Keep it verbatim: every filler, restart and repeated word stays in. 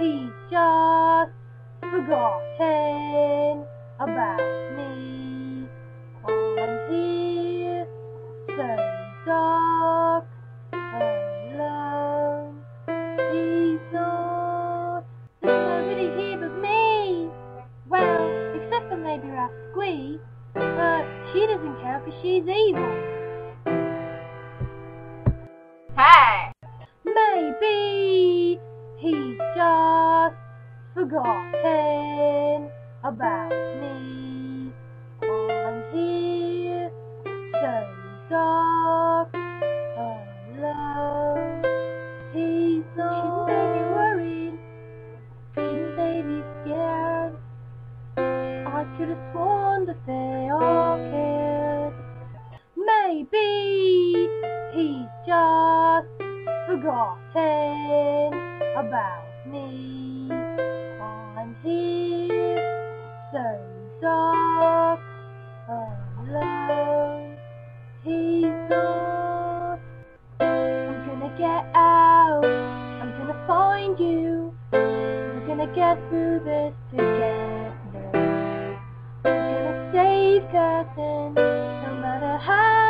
he just forgotten about me? And here, so dark and alone, he's not. There's nobody here but me. Well, except for maybe Rasqui, but she doesn't care because she's evil. Hey! Maybe he's just forgotten about me. I'm here, so dark, alone. He's not. Shouldn't they be worried? Shouldn't they be scared? I could have sworn that they all cared. Maybe he's just forgotten about me. I'm here, so dark, alone. He's not. I'm gonna get out. I'm gonna find you. We're gonna get through this together. We're gonna save Curtain, no matter how.